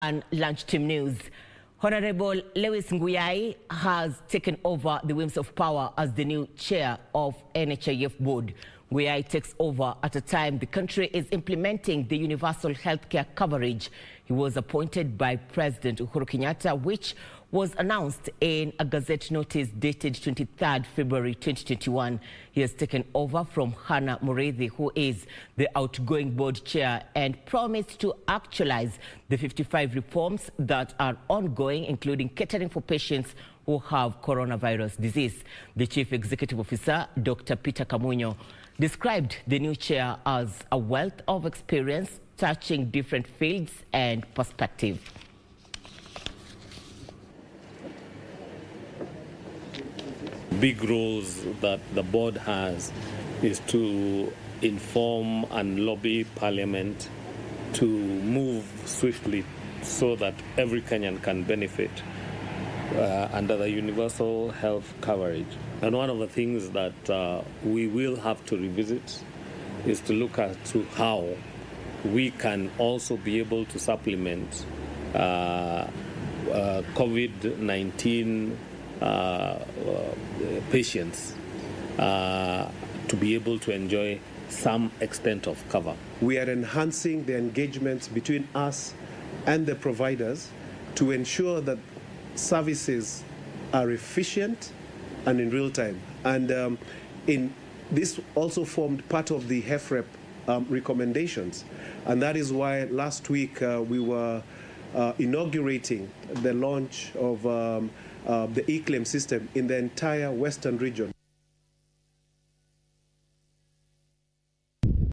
And Lunchtime News. Honorable Lewis Nguyai has taken over the whims of power as the new chair of NHIF board. Nguyai takes over at a time the country is implementing the universal healthcare coverage. He was appointed by President Uhuru Kenyatta, which was announced in a Gazette notice dated 23rd February 2021. He has taken over from Hannah Murithi, who is the outgoing board chair, and promised to actualize the 55 reforms that are ongoing, including catering for patients who have coronavirus disease. The chief executive officer, Dr. Peter Kamunyo, described the new chair as a wealth of experience touching different fields and perspective. Big roles that the board has is to inform and lobby Parliament to move swiftly so that every Kenyan can benefit under the universal health coverage. And one of the things that we will have to revisit is to look at how we can also be able to supplement COVID-19 patients to be able to enjoy some extent of cover. We are enhancing the engagements between us and the providers to ensure that services are efficient and in real time. And this also formed part of the HEFREP recommendations. And that is why last week we were inaugurating the launch of the e-claim system in the entire Western region.